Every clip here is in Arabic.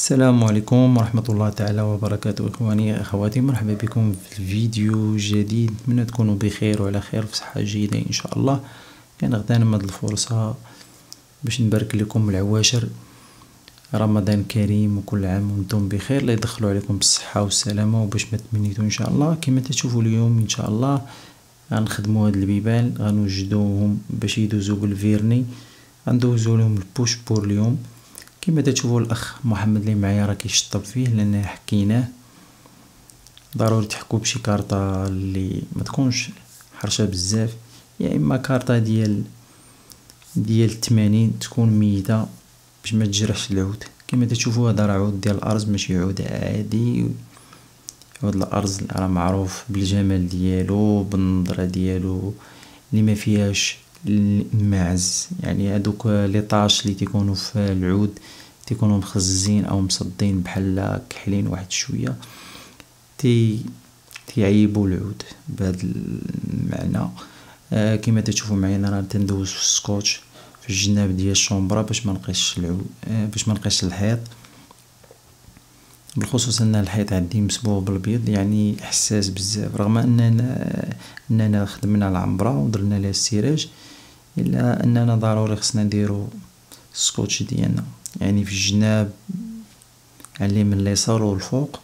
السلام عليكم ورحمة الله تعالى وبركاته. إخواني أخواتي، مرحبا بكم في فيديو جديد. نتمنى تكونوا بخير وعلى خير في صحة جيدة إن شاء الله. كنغتنم هاد الفرصة باش نبارك لكم العواشر، رمضان كريم وكل عام وانتم بخير، لا يدخلوا عليكم بالصحة والسلامة وباش ما تمنيتو إن شاء الله. كما تشوفوا اليوم إن شاء الله غنخدموا هاد البيبال، غنوجدوهم باش يدوزو بالفيرني، غندوزو لهم البوش بور اليوم. كما تشوفوا الاخ محمد اللي معايا راه كيشطب فيه لان حكيناه ضروري تحكوا بشي كارطه اللي ما تكونش حرشه بزاف، يا يعني اما كارطه ديال 80 تكون ميته باش ما تجرحش العود. كما تشوفوا هذا راه عود ديال الارز، ماشي عود عادي. عود الارز راه معروف بالجمال ديالو، بالنظره ديالو اللي ما فيهاش المعز، يعني هذوك لي طاش اللي تيكونوا في العود تيكونوا مخززين او مصدين بحال كحلين واحد شويه، تيعيبوا العود بهذا المعنى. كما تشوفوا معايا راه تندوز في السكوتش في الجناب ديال الشومبرا باش ما نقيش العود، باش ما نقيش الحيط، بالخصوص ان الحيط عندي مسبوغ بالبيض، يعني حساس بزاف. رغم اننا خدمنا العنبره ودرنا لها السيراج، الا اننا ضروري خصنا نديرو السكوتش ديالنا، يعني في الجناب على من اليسار والفوق.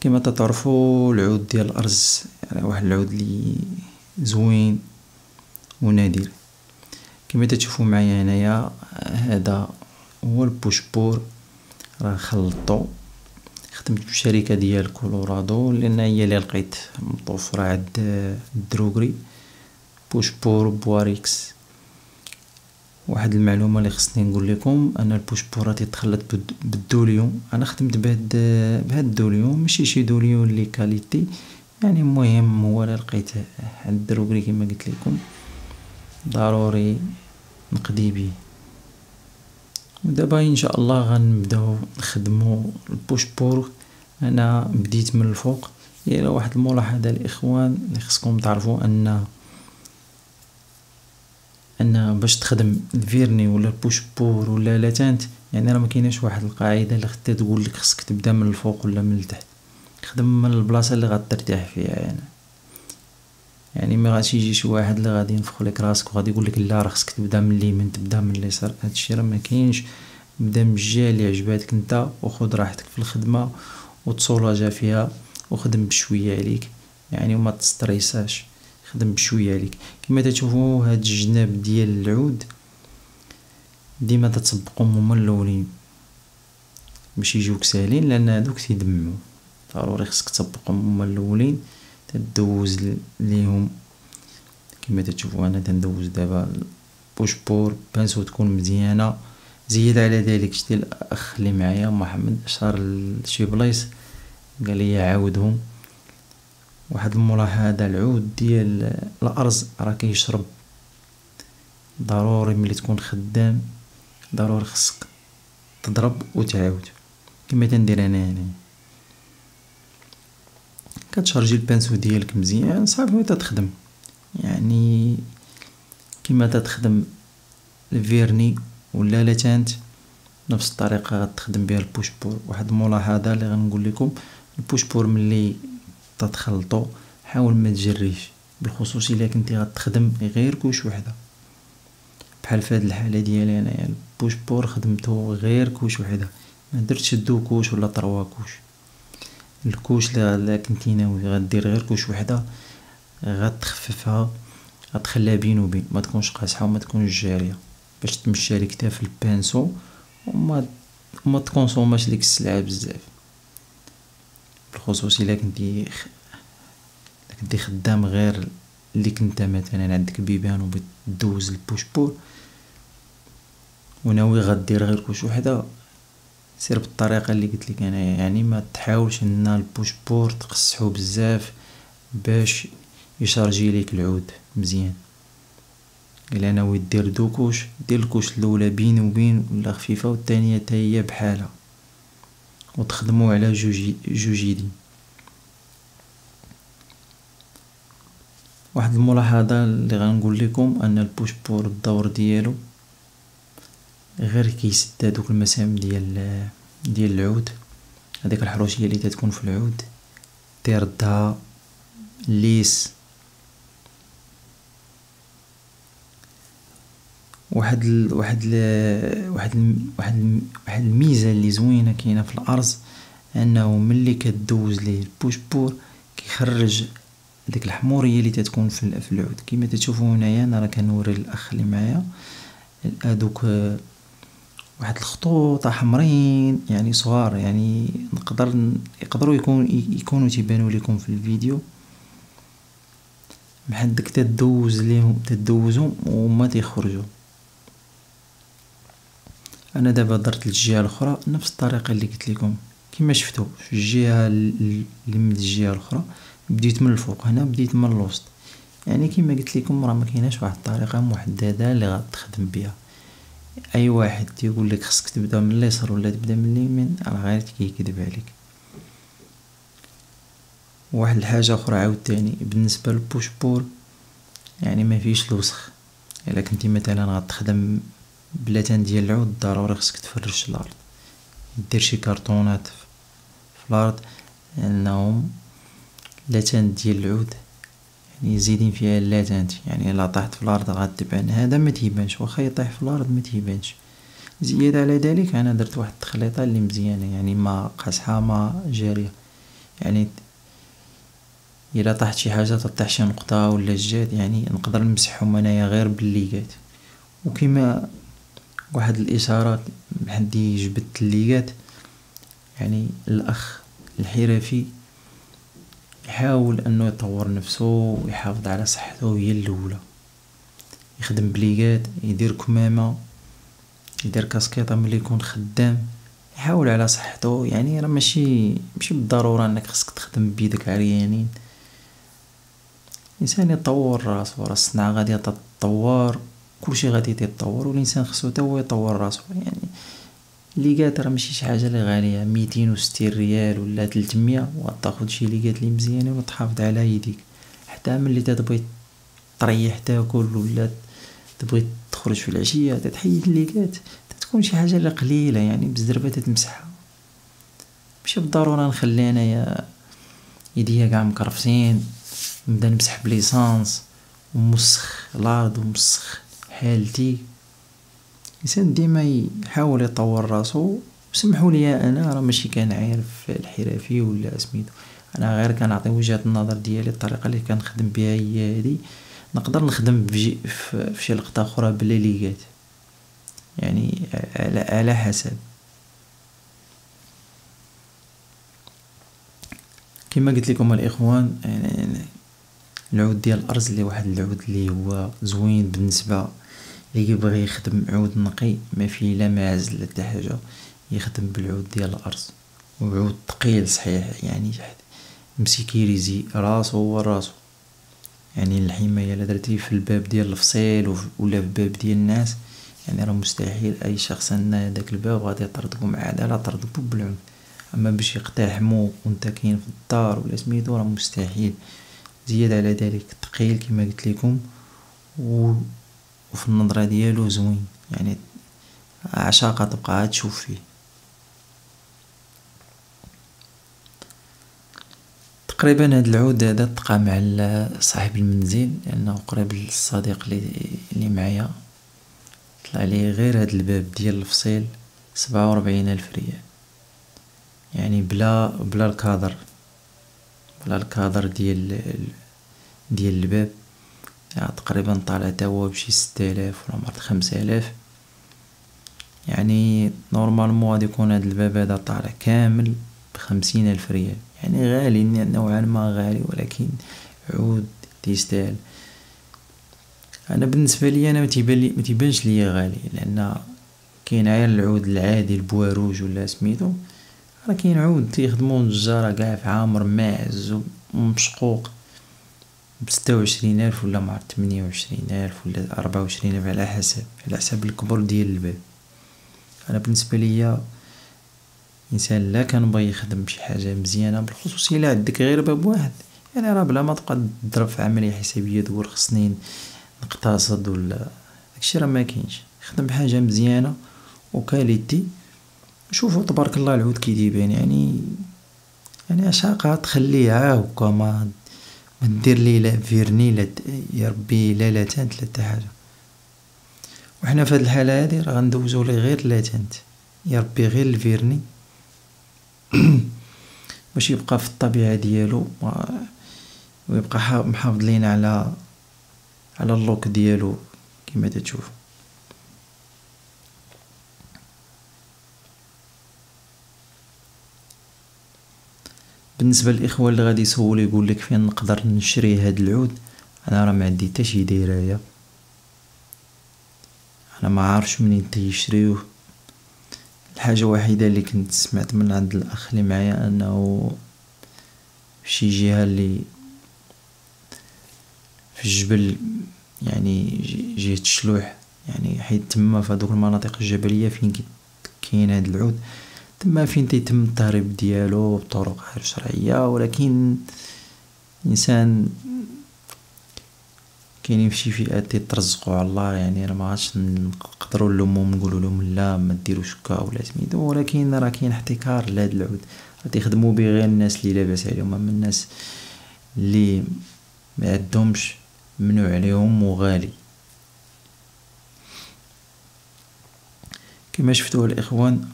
كما تعرفوا العود ديال الارز يعني واحد العود لي زوين ونادر. كما تشوفوا معايا هنايا هذا هو البوشبور، راه خلطو خدمت بالشركه ديال كولورادو لان هي اللي لقيت متوفره عند الدروغري. بوشبور بواريكس، واحد المعلومه اللي خصني نقول لكم ان البوشبور تيتخلط بالدوليون. انا خدمت بهاد الدوليون، ماشي شي دوليون لي كاليتي، يعني المهم هو اللي لقيته عند الدروغري كما قلت لكم، ضروري نقضي به. ودابا ان شاء الله غنبداو نخدموا البوشبور. انا بديت من الفوق. يلا واحد الملاحظه الاخوان اللي خصكم تعرفوا ان باش تخدم الفيرني ولا البوشبور ولا لاتانت، يعني راه ما كايناش واحد القاعده اللي خدتها تقول لك خصك تبدا من الفوق ولا من التحت. خدم من البلاصه اللي غترتاح فيها، يعني ما غاديش يجي شي واحد اللي غادي ينفخ لك راسك وغادي يقول لك لا راه خصك تبدا من اليمين تبدا من اليسار. هادشي راه ما كاينش. بدا من الجهه اللي عجباتك انت وخذ راحتك في الخدمه وتصولاجا فيها وخدم بشويه عليك، يعني وما تستريساش، خدم بشويه عليك. كما تشوفوا هاد الجناب ديال العود ديما تتسبقوا هما الاولين باش يجيوك ساهلين، لان هادوك تيدمعوا. ضروري خصك تسبقهم هما الاولين تدوز ليهم. كما تشوفوا انا تندوز دابا البوشبور، بانسو تكون مزيانه. زيد على ذلك شتي الاخ اللي معايا محمد اشار لشي بلايص قال لي عاودهم. واحد الملاحظه، العود ديال الارز راه كيشرب. ضروري ملي تكون خدام ضروري خصك تضرب وتعاود، كما تندير انا هنا. كتشارجي البانسو ديالك مزيان صافي وتتخدم. يعني كما تتخدم الفيرني ولا لاتانت نفس الطريقه غتخدم بها البوشبور. واحد الملاحظه اللي غنقول لكم، البوشبور ملي تتخلطو حاول ما تجريش، بالخصوص الا كنتي غتخدم غير كوش وحده بحال في هذه الحاله ديالي انايا. يعني البوشبور خدمته غير كوش وحده، ما درتش دو كوش ولا طروا كوش. الكوش اللي كنتي ناوي غدير غير كوش وحده غتخففها، غتخليها بين وبين، ما تكونش قاصحه وما تكونش جاريه باش تمشي عليك حتى في البانسو وما تكونسوماش ديك السلعه بزاف، بالخصوص الا كنتي خدام غير اللي كنت مثلا عندك بيبان وبتدوز البوشبور وناوي غدير غير كوش وحده، سير بالطريقه اللي قلت لك انا. يعني ما تحاولش ان البوشبور تقصحو بزاف باش يشارجي ليك العود مزيان. الا ناوي دير دوكوش دير الكوش الاولى بين وبين ولا خفيفه، والثانيه حتى هي بحالها، وتخدموا على جوج يدين. واحد الملاحظه اللي غنقول لكم ان البوشبور الدور ديالو غير كيسد هادوك المسام ديال العود، هذيك الحروشيه اللي تتكون في العود تيردها ليس. واحد الميزه اللي زوينه كاينه في الارز انه ملي كدوز ليه البوش بور كيخرج ديك الحموريه اللي تتكون في العود. كما تشوفوا هنايا انا راه كنوري الاخ اللي معايا هادوك واحد الخطوط حمرين يعني صغار، يعني يقدروا يكونوا تيبانوا لكم في الفيديو بحال داك تدوزهم وما تيخرجوا. انا دابا درت الجهه الاخرى نفس الطريقه اللي قلت لكم. كما شفتوا في الجهه اللي من الجهه الاخرى بديت من الفوق، هنا بديت من الوسط. يعني كما قلت لكم راه ما كايناش واحد الطريقه محدده اللي غتخدم بها. اي واحد تيقول لك خصك تبدا من اليسار ولا تبدا من اليمين راه غير كيكذب عليك. واحد الحاجه اخرى عاوتاني بالنسبه للبوش بور، يعني ما فيش الوسخ. الا كنتي مثلا غتخدم بلاتان ديال العود ضروري خصك تفرش الارض، دير شي كرتونات في الارض لانهم لاتان ديال العود يعني زيدين فيها اللاتانت، يعني الا طاحت في الارض غتبان. هذا ما تيبانش، واخا يطيح في الارض ما تيبانش. زياده على ذلك انا درت واحد التخليطه اللي مزيانه، يعني ما قاصحه ما جاريه، يعني الا طاحت شي حاجه تطيح شي نقطه ولا جات يعني نقدر نمسحهم انايا غير بالليغات. وكما واحد الاشاره بحال جبدت الليغات، يعني الاخ الحرفي يحاول انه يطور نفسه ويحافظ على صحته هي الاولى. يخدم بليغات، يدير كمامه، يدير كاسكيطه ملي يكون خدام، يحاول على صحته. يعني راه ماشي بالضروره انك خصك تخدم بيدك عريانين. الانسان يطور راسو، راه الصناعه غادي تتطور، كلشي غادي يتطور، والانسان خصو حتى هو يطور راسو. يعني ليغات راه ماشي شي حاجه اللي غاليه، 260 ريال ولا 300 وتاخذ شي ليغات اللي مزيانين وتحافظ على يديك. حتى ملي تبغي تريح تاكل ولا تبغي تخرج في العشيه تتحيد الليغات، تكون شي حاجه اللي قليله يعني بالزربه تتمسحها. ماشي بالضروره نخلي انايا يديا كاع مكرفسين نبدا نمسح بليسانس ومسخ الارض ومسخ حالتي. الانسان ديما يحاول يطور راسو. وسمحوا لي انا راه ماشي كنعرف الحرفي ولا سميتو، انا غير كنعطي وجهه النظر ديالي. الطريقه اللي كنخدم بها هي هذه. نقدر نخدم في شي لقطه اخرى بلا ليغات، يعني على حسب. كما قلت لكم الاخوان، يعني العود ديال الارز اللي واحد العود اللي هو زوين بالنسبه اللي يبغي يخدم عود نقي ما فيه لا معز لا حتى حاجه، يخدم بالعود ديال الارز. وعود ثقيل صحيح، يعني مسكيريزي راسو هو راسو. يعني الحمايه الا درتي في الباب ديال الفصيل ولا في الباب ديال الناس، يعني راه مستحيل اي شخص ان هذاك الباب غادي يطردكم عداله، طردكم بالعنف. اما باش يقتحموا وانت كاين في الدار ولا سميتو راه مستحيل. زياده على ذلك ثقيل كما قلت لكم، وفي النظره ديالو زوين، يعني عشاقه تبقى تشوف فيه. تقريبا هذا العود هذا تقى مع صاحب المنزل لانه قريب للصديق اللي معايا، طلع لي غير هذا الباب ديال الفصيل 47 ألف ريال، يعني بلا الكادر، بلا الكادر ديال الباب. يعني تقريبا طالع تا هو بشي 6000 ولا مرات 5000. يعني نورمالمون غادي يكون هذا الباب هذا طالع كامل ب50 ألف ريال، يعني غالي نوعا ما غالي، ولكن عود تيستاهل. انا بالنسبه لي انا ما تيبانش ليا غالي، لان كاين غير العود العادي البواروج ولا سميتو، راه كاين عود تيخدمو النجاره كاع في عامر ماعز ومشقوق ب26 ألف ولا مع 28 ألف ولا 24 ألف على حسب الكبر ديال الباب. انا بالنسبه ليا انسان لا كنبغي يخدم شي حاجه مزيانه، بالخصوص الا عندك غير باب واحد، يعني راه بلا ما تبقى تضرب في عمليه حسابيه دور خصني نقتصد ولا داكشي، راه ما كاينش. خدم بحاجه مزيانه وكاليتي. شوفوا تبارك الله العود كي يبان، يعني اشاقها تخليها هكا، ما دير ليه لا فيرني لا يا ربي لا تانت لا حتى حاجه. وحنا في هذه الحاله هذه راه غندوزو ليه غير لا تانت يا ربي، غير الفيرني باش يبقى في الطبيعه ديالو ويبقى محافظ لينا على اللوك ديالو كما تشوفوا. بالنسبه للاخوه اللي غادي يسولوا يقول لك فين نقدر نشري هذا العود، انا راه ما عندي حتى شي دايره، انا ما عارفش منين تيشريوه. الحاجه الوحيده اللي كنت سمعت من عند الاخ اللي معايا انه شي جهه اللي في الجبل، يعني جهه الشلوح، يعني حيت تما في هذوك المناطق الجبليه فين كاين هذا العود، تما فين تيتم التهريب ديالو بطرق غير شرعيه. ولكن الانسان كاينين شي فئات تيترزقوا على الله، يعني راه ما عادش نقدروا نلومهم نقولوا لهم لا ما ديروش هكا ولا سميتو، ولكن راه كاين احتكار لهاد العود، راه تيخدموا به غير الناس اللي لاباس عليهم، اما الناس اللي ما عندهمش ممنوع عليهم وغالي. كما شفتوا الاخوان،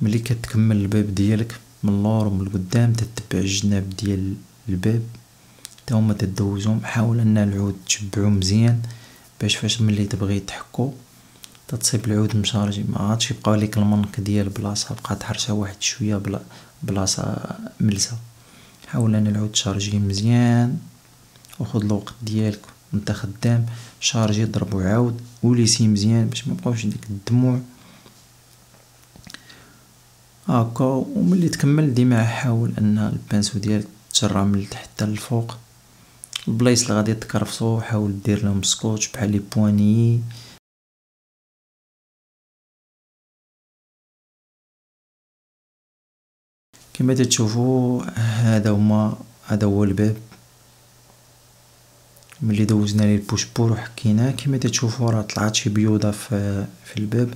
ملي كتكمل الباب ديالك من اللور ومن القدام تتبع الجناب ديال الباب حتى هما تدوزهم. حاول ان العود تشبعو مزيان باش فاش ملي تبغي تحكو تتصيب العود مشارجي، ما عادش يبقى لك المنك ديال بلاصه بقات حرشه واحد شويه بلاصه ملسه. حاول ان العود تشارجيه مزيان وخذ الوقت ديالك وانت خدام، شارجي ضرب وعاود وليسي مزيان باش ما يبقاوش ديك الدموع هاكا. وملي تكمل ديما حاول ان البانسو ديالك تجرى من تحت للفوق. البلايص اللي غادي تكرفصو حاول دير لهم سكوتش بحال لي بواني كما تشوفوا. هذا هو الباب. ملي دوزنا ليه البوشبور وحكيناه كما تشوفوا راه طلعت شي بيوضه في الباب،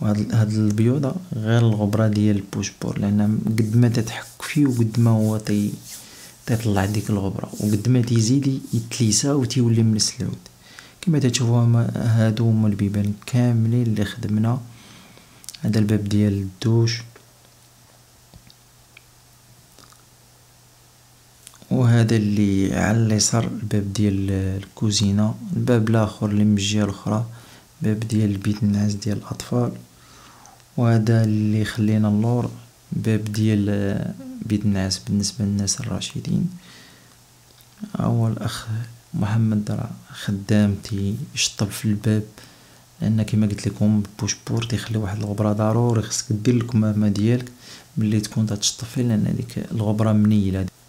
وهاد البيوضه غير الغبره ديال البوشبور، لان قد ما تتحك فيه وقد ما هو تطلع ديك الغبره، وقد ما تزيد يتليسا وتيولي من العود. كما تشوفوا هادو هما البيبان كاملين اللي خدمنا. هذا الباب ديال الدوش، وهذا اللي على اليسار الباب ديال الكوزينه، الباب الاخر اللي من الجهه الاخرى باب ديال البيت النعاس ديال الاطفال، وهذا اللي خلينا اللور باب ديال بيت النعاس بالنسبه للناس الراشدين. اول اخ محمد راه خدام تيشطب في الباب، لان كما قلت لكم البوشبور تيخلي واحد الغبره، ضروري خصك دير الكمامه ديالك ملي تكون تشطب فيه، لان هذيك الغبره منيله.